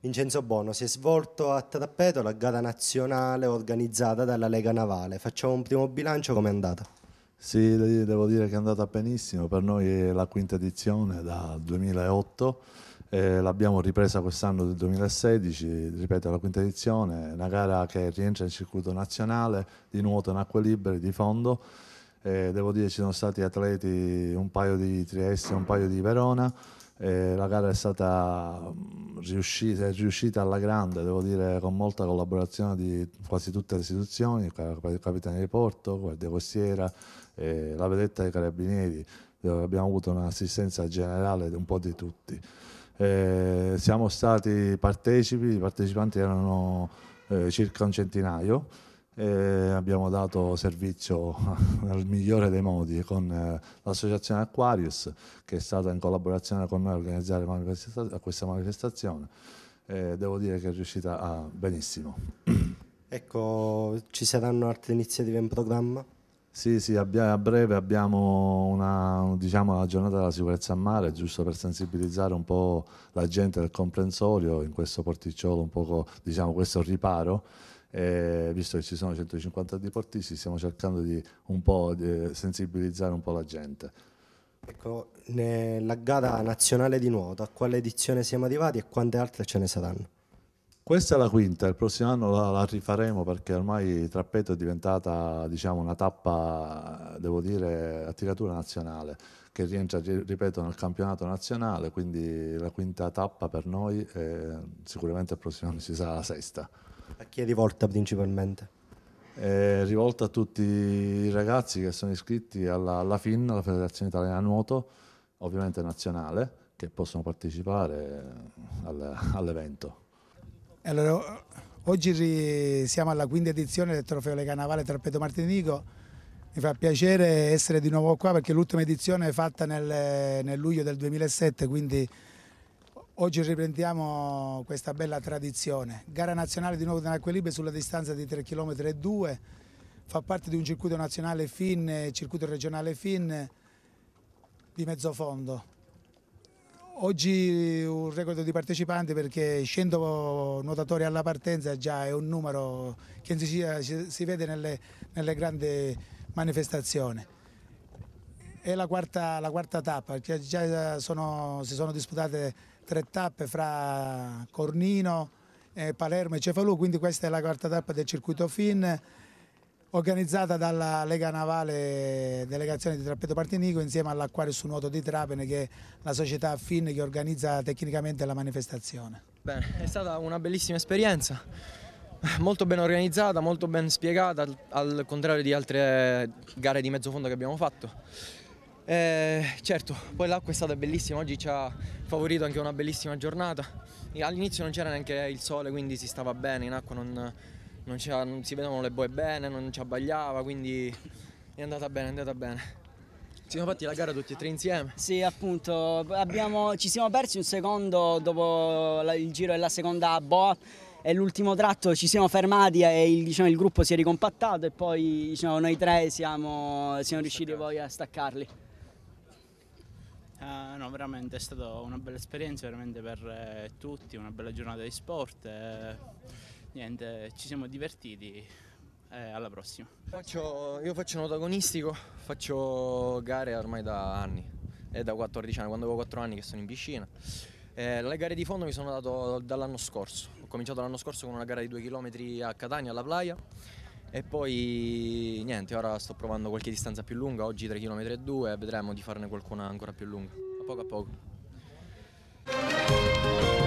Vincenzo Bono, si è svolto a Trappeto la gara nazionale organizzata dalla Lega Navale. Facciamo un primo bilancio, com'è andata? Sì, devo dire che è andata benissimo, per noi è la quinta edizione dal 2008, l'abbiamo ripresa quest'anno del 2016, ripeto la quinta edizione, una gara che rientra nel circuito nazionale di nuoto in acque libere di fondo. Devo dire ci sono stati atleti, un paio di Trieste e un paio di Verona. La gara è stata riuscita alla grande, devo dire, con molta collaborazione di quasi tutte le istituzioni, capitani di porto, guardia costiera, la vedetta dei carabinieri, dove abbiamo avuto un'assistenza generale di un po' di tutti. Siamo stati partecipi, i partecipanti erano circa un centinaio. Abbiamo dato servizio nel migliore dei modi con l'associazione Aquarius, che è stata in collaborazione con noi a organizzare questa manifestazione. Devo dire che è riuscita benissimo. Ecco, ci saranno altre iniziative in programma? Sì, a breve abbiamo diciamo, la giornata della sicurezza a mare, giusto per sensibilizzare un po' la gente del comprensorio in questo porticciolo, un po' diciamo, questo riparo. Visto che ci sono 150 diportisti, stiamo cercando di un po' di sensibilizzare un po' la gente. Ecco, nella gara nazionale di nuoto, a quale edizione siamo arrivati e quante altre ce ne saranno? Questa è la quinta, il prossimo anno la rifaremo, perché ormai Trappeto è diventata, diciamo, una tappa, devo dire, a tiratura nazionale, che rientra, ripeto, nel campionato nazionale, quindi la quinta tappa per noi, sicuramente il prossimo anno ci sarà la sesta. A chi è rivolta principalmente? È rivolta a tutti i ragazzi che sono iscritti alla FIN, la Federazione Italiana Nuoto, ovviamente nazionale, che possono partecipare all'evento. Allora, oggi siamo alla quinta edizione del Trofeo Lega Navale Trappeto Partinico. Mi fa piacere essere di nuovo qua, perché l'ultima edizione è fatta nel luglio del 2007, quindi oggi riprendiamo questa bella tradizione. Gara nazionale di nuoto in acque libere sulla distanza di 3,2 km, fa parte di un circuito nazionale FIN, circuito regionale FIN di mezzofondo. Oggi un record di partecipanti, perché 100 nuotatori alla partenza già è un numero che in Sicilia si vede nelle grandi manifestazioni. È la quarta tappa, perché già si sono disputate 3 tappe fra Cornino, Palermo e Cefalù, quindi questa è la quarta tappa del circuito FIN, organizzata dalla Lega Navale Delegazione di Trappeto Partinico insieme all'Aquarius Nuoto di Trapene, che è la società FIN che organizza tecnicamente la manifestazione. Bene, è stata una bellissima esperienza, molto ben organizzata, molto ben spiegata, al contrario di altre gare di mezzofondo che abbiamo fatto. Certo, poi l'acqua è stata bellissima, oggi ci ha favorito anche una bellissima giornata. All'inizio non c'era neanche il sole, quindi si stava bene in acqua, non si vedevano le boe bene, non ci abbagliava, quindi è andata bene, è andata bene. Ci siamo fatti la gara tutti e 3 insieme? Sì, appunto, ci siamo persi un secondo dopo il giro della seconda boa, e l'ultimo tratto ci siamo fermati e il gruppo si è ricompattato, e poi noi 3 siamo riusciti poi a staccarli. No, veramente è stata una bella esperienza, veramente per tutti, una bella giornata di sport, niente, ci siamo divertiti, alla prossima. Io faccio nuoto agonistico, faccio gare ormai da anni, è da 14 anni, quando avevo 4 anni che sono in piscina. Le gare di fondo mi sono dato dall'anno scorso, ho cominciato l'anno scorso con una gara di 2 km a Catania alla Playa, e poi niente, ora sto provando qualche distanza più lunga, oggi 3,2 km, vedremo di farne qualcuna ancora più lunga, a poco a poco.